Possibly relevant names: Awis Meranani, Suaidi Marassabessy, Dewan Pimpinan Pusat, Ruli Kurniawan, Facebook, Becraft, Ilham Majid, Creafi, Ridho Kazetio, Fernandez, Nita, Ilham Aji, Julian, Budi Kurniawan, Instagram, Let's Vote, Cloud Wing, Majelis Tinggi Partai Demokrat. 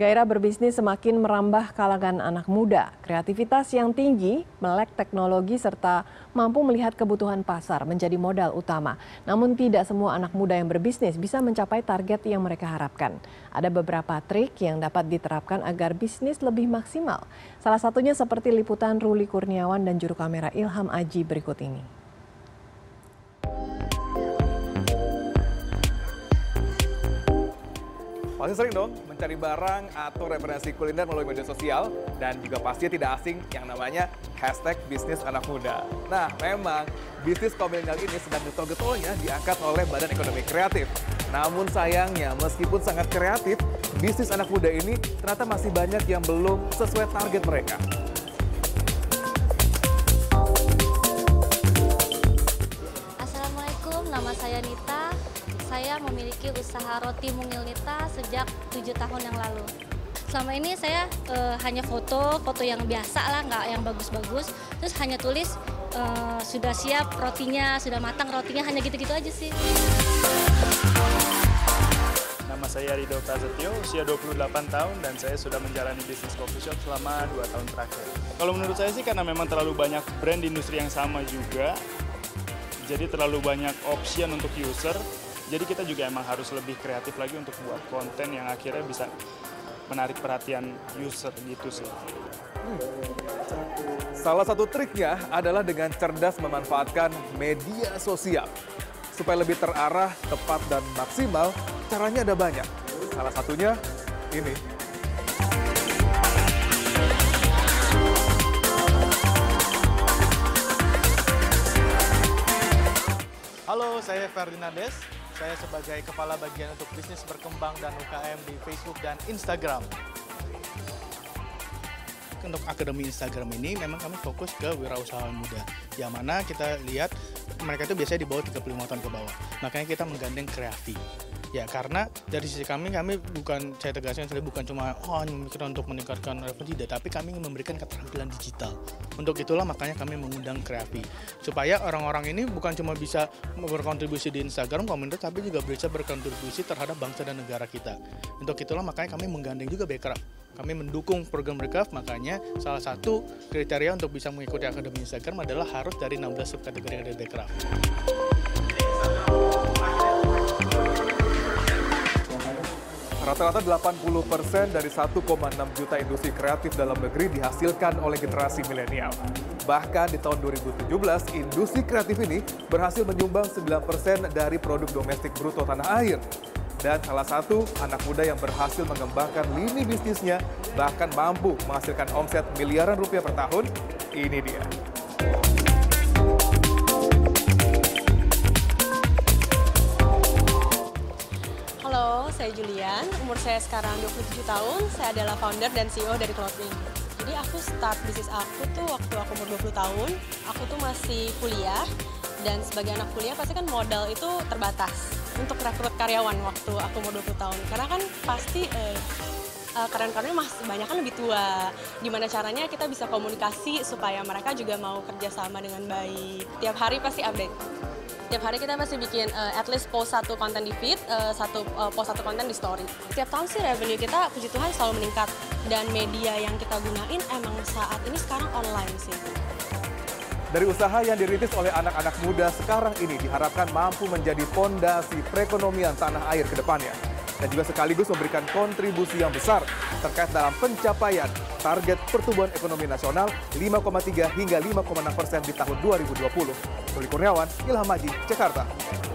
Gairah berbisnis semakin merambah kalangan anak muda. Kreativitas yang tinggi, melek teknologi, serta mampu melihat kebutuhan pasar menjadi modal utama. Namun tidak semua anak muda yang berbisnis bisa mencapai target yang mereka harapkan. Ada beberapa trik yang dapat diterapkan agar bisnis lebih maksimal. Salah satunya seperti liputan Ruli Kurniawan dan juru kamera Ilham Aji berikut ini. Pasti sering dong mencari barang atau referensi kuliner melalui media sosial, dan juga pasti tidak asing yang namanya hashtag bisnis anak muda. Nah, memang bisnis kaum milenial ini sedang getol-getolnya diangkat oleh Badan Ekonomi Kreatif. Namun sayangnya, meskipun sangat kreatif, bisnis anak muda ini ternyata masih banyak yang belum sesuai target mereka. Assalamualaikum, nama saya Nita. Saya memiliki usaha roti mungil Nita sejak 7 tahun yang lalu. Selama ini saya hanya foto yang biasa lah, nggak yang bagus-bagus. Terus hanya tulis sudah siap rotinya, sudah matang rotinya, hanya gitu-gitu aja sih. Nama saya Ridho Kazetio, usia 28 tahun dan saya sudah menjalani bisnis coffee shop selama 2 tahun terakhir. Kalau menurut saya sih karena memang terlalu banyak brand di industri yang sama juga, jadi terlalu banyak option untuk user. Jadi kita juga emang harus lebih kreatif lagi untuk buat konten yang akhirnya bisa menarik perhatian user gitu sih. Salah satu triknya adalah dengan cerdas memanfaatkan media sosial. Supaya lebih terarah, tepat, dan maksimal, caranya ada banyak. Salah satunya ini. Halo, saya Fernandez. Saya sebagai kepala bagian untuk bisnis berkembang dan UKM di Facebook dan Instagram. Untuk Akademi Instagram ini memang kami fokus ke wirausahawan muda, yang mana kita lihat mereka itu biasanya di bawah 35 tahun ke bawah. Makanya kita menggandeng kreatif. Ya, karena dari sisi kami bukan, saya tegaskan, saya bukan cuma memikirkan untuk meningkatkan revenue, tidak, tapi kami ingin memberikan keterampilan digital. Untuk itulah makanya kami mengundang Creafi, supaya orang-orang ini bukan cuma bisa berkontribusi di Instagram komunitas, tapi juga bisa berkontribusi terhadap bangsa dan negara kita. Untuk itulah makanya kami menggandeng juga Becraft. Kami mendukung program Becraft, makanya salah satu kriteria untuk bisa mengikuti Akademi Instagram adalah harus dari 16 subkategori yang ada Becraft. Rata-rata 80% dari 1,6 juta industri kreatif dalam negeri dihasilkan oleh generasi milenial. Bahkan di tahun 2017, industri kreatif ini berhasil menyumbang 9% dari produk domestik bruto tanah air. Dan salah satu anak muda yang berhasil mengembangkan lini bisnisnya, bahkan mampu menghasilkan omset miliaran rupiah per tahun, ini dia. Saya Julian, umur saya sekarang 27 tahun, saya adalah founder dan CEO dari Cloud Wing. Jadi aku start bisnis aku tuh waktu aku umur 20 tahun, aku tuh masih kuliah, dan sebagai anak kuliah pasti kan modal itu terbatas untuk rekrut karyawan waktu aku umur 20 tahun. Karena kan pasti karyawan-karyawannya masih banyak kan lebih tua, gimana caranya kita bisa komunikasi supaya mereka juga mau kerjasama dengan baik. Tiap hari pasti update. Tiap hari kita masih bikin at least post 1 konten di feed, post 1 konten di story. Setiap tahun sih revenue kita, puji Tuhan, selalu meningkat. Dan media yang kita gunain emang saat ini sekarang online sih. Dari usaha yang dirintis oleh anak-anak muda sekarang ini diharapkan mampu menjadi fondasi perekonomian tanah air ke depannya. Dan juga sekaligus memberikan kontribusi yang besar terkait dalam pencapaian target pertumbuhan ekonomi nasional 5,3 hingga 5,6% di tahun 2020. Budi Kurniawan, Ilham Majid, Jakarta.